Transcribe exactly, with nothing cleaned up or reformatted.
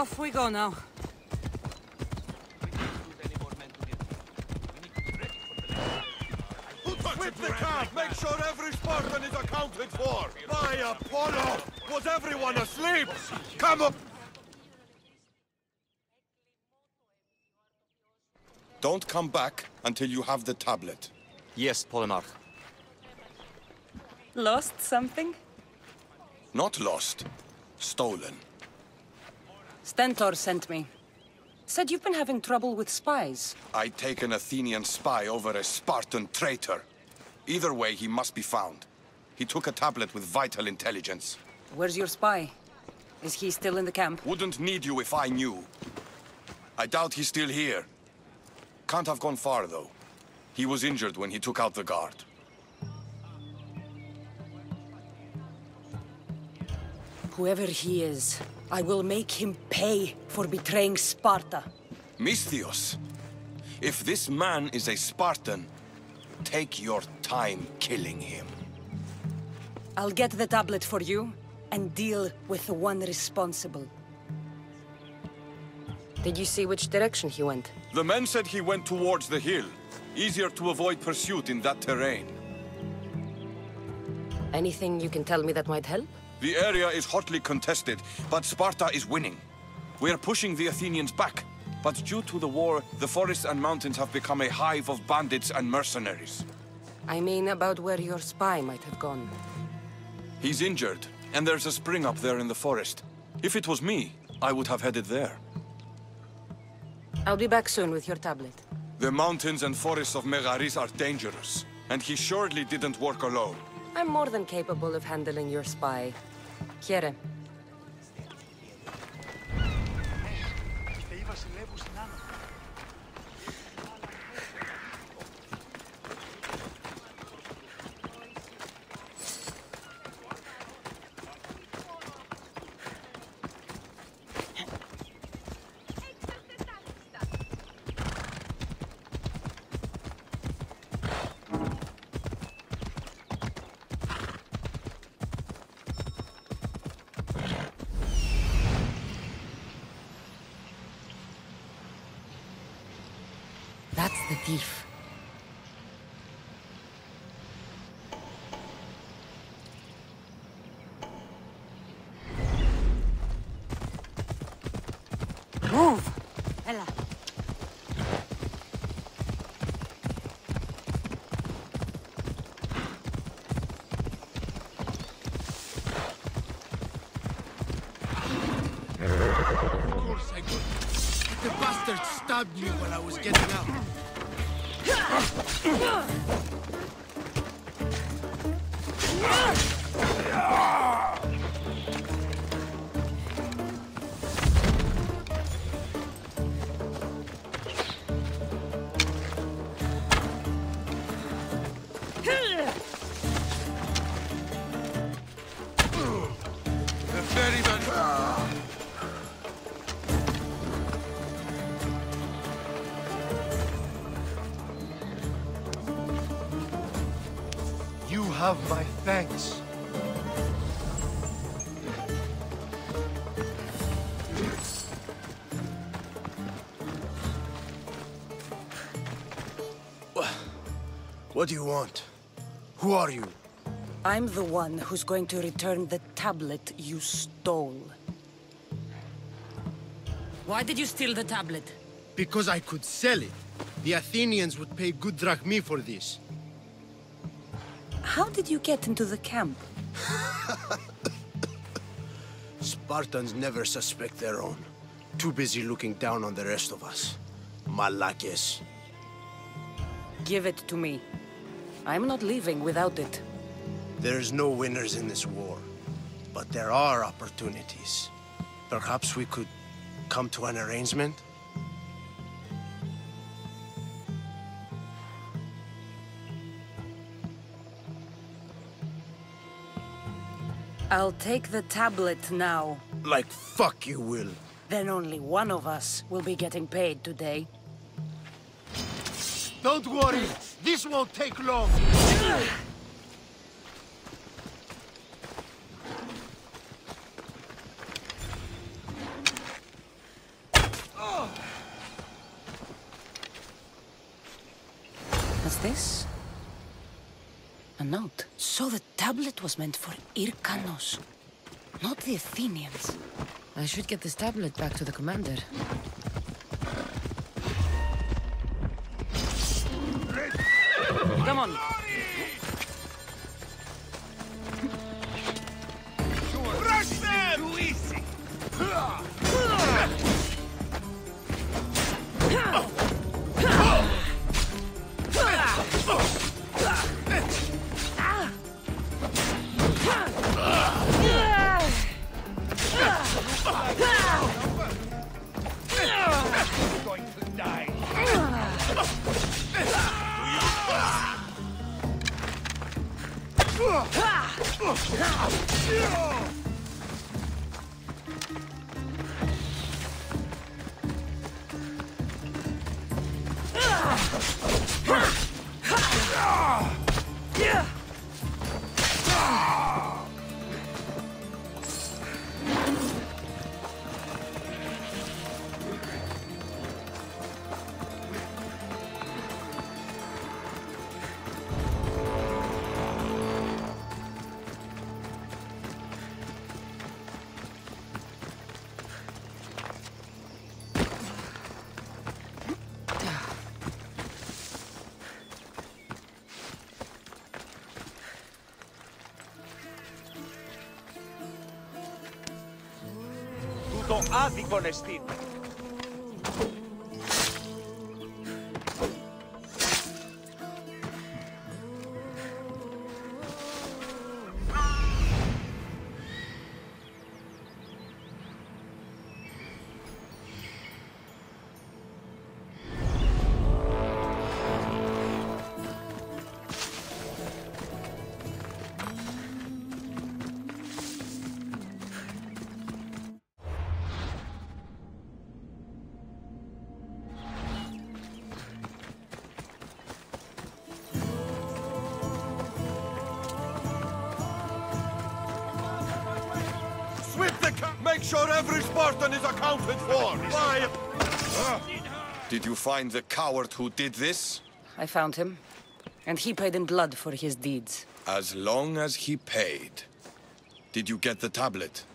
Off we go now. We can't lose any more men together. We need to be ready for the next. Whip the calf! Make sure every Spartan is accounted for! By Apollo! Was everyone asleep? Come up! Don't come back until you have the tablet. Yes, Polemarch. Lost something? Not lost. Stolen. Stentor sent me. Said you've been having trouble with spies. I take an Athenian spy over a Spartan traitor. Either way, he must be found. He took a tablet with vital intelligence. Where's your spy? Is he still in the camp? Wouldn't need you if I knew. I doubt he's still here. Can't have gone far, though. He was injured when he took out the guard. Whoever he is, I will make him pay for betraying Sparta. Mistheus, if this man is a Spartan, take your time killing him. I'll get the tablet for you, and deal with the one responsible. Did you see which direction he went? The men said he went towards the hill. Easier to avoid pursuit in that terrain. Anything you can tell me that might help? The area is hotly contested, but Sparta is winning. We are pushing the Athenians back, but due to the war, the forests and mountains have become a hive of bandits and mercenaries. I mean about where your spy might have gone. He's injured, and there's a spring up there in the forest. If it was me, I would have headed there. I'll be back soon with your tablet. The mountains and forests of Megaris are dangerous, and he surely didn't work alone. I'm more than capable of handling your spy. Kieran. That's the thief. Move! Ella. Of course I could. The bastard stabbed me when I was getting out. The ferryman. Have my thanks. What do you want? Who are you? I'm the one who's going to return the tablet you stole. Why did you steal the tablet? Because I could sell it. The Athenians would pay good drachmi for this. How did you get into the camp? Spartans never suspect their own. Too busy looking down on the rest of us. Malakas. Give it to me. I'm not leaving without it. There's no winners in this war. But there are opportunities. Perhaps we could come to an arrangement? I'll take the tablet now. Like fuck you will. Then only one of us will be getting paid today. Don't worry, this won't take long. this? A note. So the tablet was meant for Irkanos, not the Athenians. I should get this tablet back to the commander. Come on! Rush them! Too easy! You're going to die! Άδικον εστίν. Make sure every Spartan is accounted for! Why? Uh, did you find the coward who did this? I found him. And he paid in blood for his deeds. As long as he paid. Did you get the tablet?